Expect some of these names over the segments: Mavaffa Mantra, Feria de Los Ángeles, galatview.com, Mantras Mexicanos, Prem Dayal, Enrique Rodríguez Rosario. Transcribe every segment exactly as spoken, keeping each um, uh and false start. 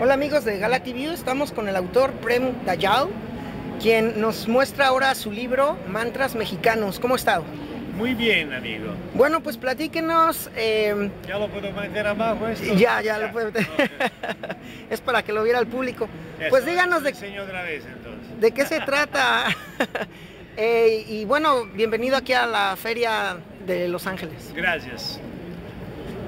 Hola amigos de Gala T V, estamos con el autor Prem Dayal, quien nos muestra ahora su libro Mantras Mexicanos. ¿Cómo está? Muy bien, amigo. Bueno, pues platíquenos. Eh... ¿Ya lo puedo meter abajo esto? Ya, ya, ya. Lo puedo meter. Okay. Es para que lo viera el público. Eso, pues díganos de, otra vez, entonces. de qué se trata. eh, y bueno, bienvenido aquí a la Feria de Los Ángeles. Gracias.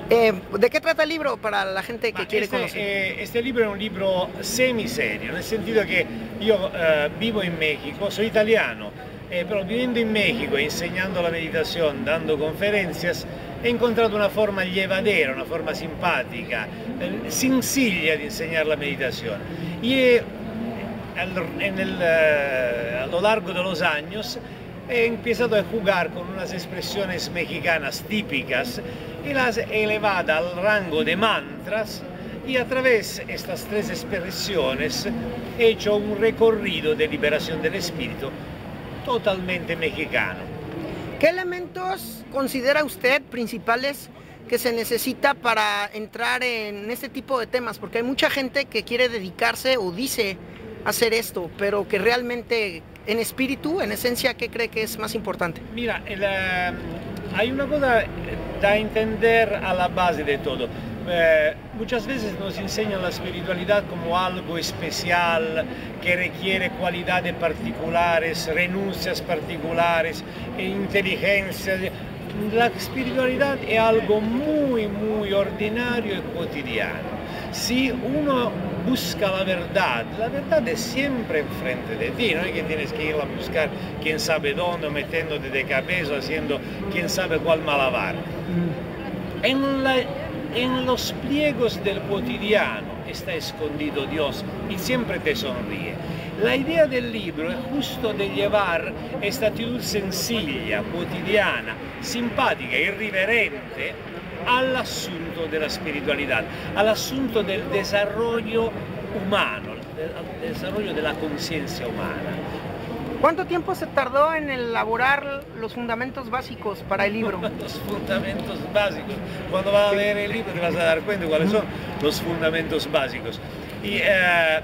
Eh, ¿De qué trata el libro para la gente que Ma, quiere este, conocer? Eh, este libro es un libro semiserio, en el sentido que yo eh, vivo en México, soy italiano, eh, pero viviendo en México, enseñando la meditación, dando conferencias, he encontrato una forma llevadera, una forma simpática, eh, sencilla de enseñar la meditación. Y eh, al, en el, eh, a lo largo de los años he empezado a jugar con unas expresiones mexicanas típicas y las he elevado al rango de mantras, y a través de estas tres expresiones he hecho un recorrido de liberación del espíritu totalmente mexicano. ¿Qué elementos considera usted principales que se necesita para entrar en este tipo de temas? Porque hay mucha gente que quiere dedicarse o dice hacer esto, pero que realmente en espíritu, en esencia, ¿qué cree que es más importante? Mira, el, uh, hay una cosa da entender a la base de todo. Eh, muchas veces nos enseñan la espiritualidad como algo especial, que requiere cualidades particulares, renuncias particulares, inteligencia. La espiritualidad es algo muy, muy ordinario y cotidiano. Si uno busca la verdad, la verdad es siempre enfrente de ti, no es que tienes que ir a buscar quién sabe dónde, metiéndote de cabeza, haciendo quién sabe cuál malabar. En, la, en los pliegos del cotidiano está escondido Dios y siempre te sonríe. La idea del libro es justo de llevar esta actitud sencilla, cotidiana, simpática, irreverente, al asunto de la espiritualidad, al asunto del desarrollo humano, al desarrollo de la conciencia humana. ¿Cuánto tiempo se tardó en elaborar los fundamentos básicos para el libro? Los fundamentos básicos. Cuando vas a leer el libro te vas a dar cuenta cuáles son los fundamentos básicos. Y, eh,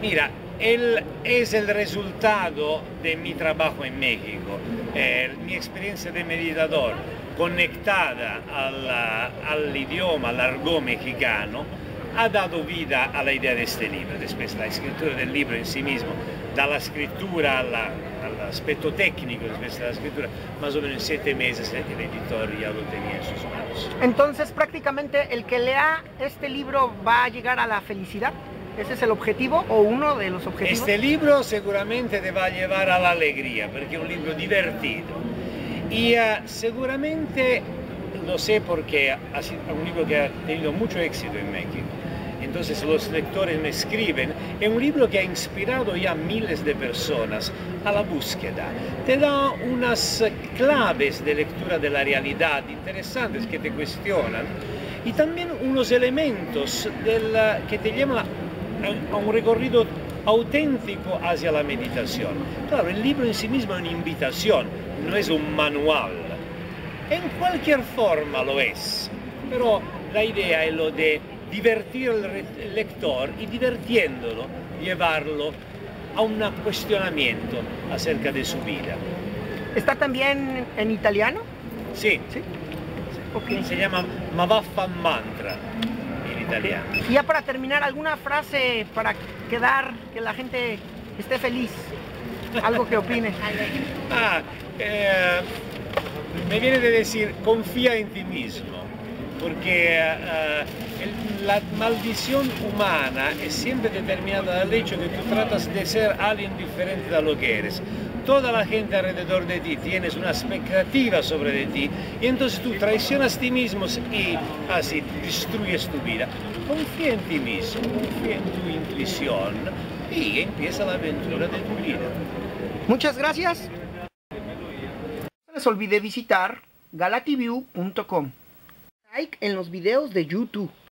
mira, él es el resultado de mi trabajo en México, eh, mi experiencia de meditador, conectada alla, all'idioma, all'argot mexicano, ha dato vita alla idea di questo libro. Después, la scrittura del libro in sí mismo, dalla scrittura all'aspetto all tecnico della scrittura, más o meno in siete mesi el editor ya lo tenía en sus manos. Entonces, prácticamente el que lea este libro va a llegar a la felicidad. ¿Ese es el objetivo o uno de los objetivos? Este libro seguramente te va a llevar a la alegría, porque es un libro divertido. Y uh, seguramente, lo sé porque ha sido un libro que ha tenido mucho éxito en México, entonces los lectores me escriben, es un libro que ha inspirado ya miles de personas a la búsqueda. Te da unas claves de lectura de la realidad interesantes que te cuestionan, y también unos elementos de la, que te llevan a, a un recorrido auténtico hacia la meditación. Claro, el libro en sí mismo es una invitación, no es un manual. En cualquier forma lo es, pero la idea es lo de divertir al lector y divirtiéndolo, llevarlo a un cuestionamiento acerca de su vida. ¿Está también en italiano? Sí. ¿Sí? Okay. Se llama Mavaffa Mantra. Italiano. Y ya para terminar, alguna frase para quedar, que la gente esté feliz, algo que opine. Ah, eh, me viene de decir, confía en ti mismo, porque eh, el, la maldición humana es siempre determinada del hecho de que tú tratas de ser alguien diferente de lo que eres. Toda la gente alrededor de ti tienes una expectativa sobre de ti, y entonces tú traicionas a ti mismo y así destruyes tu vida. Confía en ti mismo, confía en tu intuición y empieza la aventura de tu vida. Muchas gracias. No les olvide visitar galatview punto com. Like en los videos de YouTube.